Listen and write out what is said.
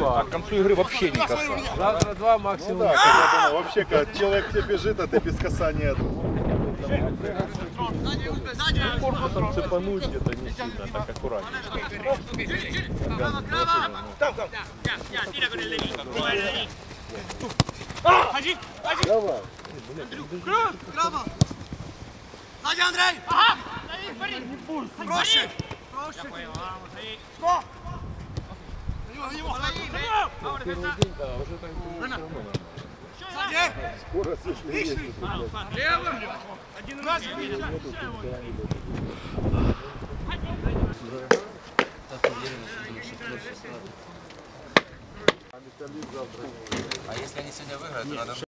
К концу игры вообще не касается. Завтра два максимум. Ну, да, когда, ну, вообще, как человек тебе бежит, а ты без касания. Корпусом цепануть где-то не сильно, так аккуратно. Сзади, Андрей! Ага! Проще! Проще! Скоро сошли. Лево! Один раз видел. А если они сегодня выиграют, надо...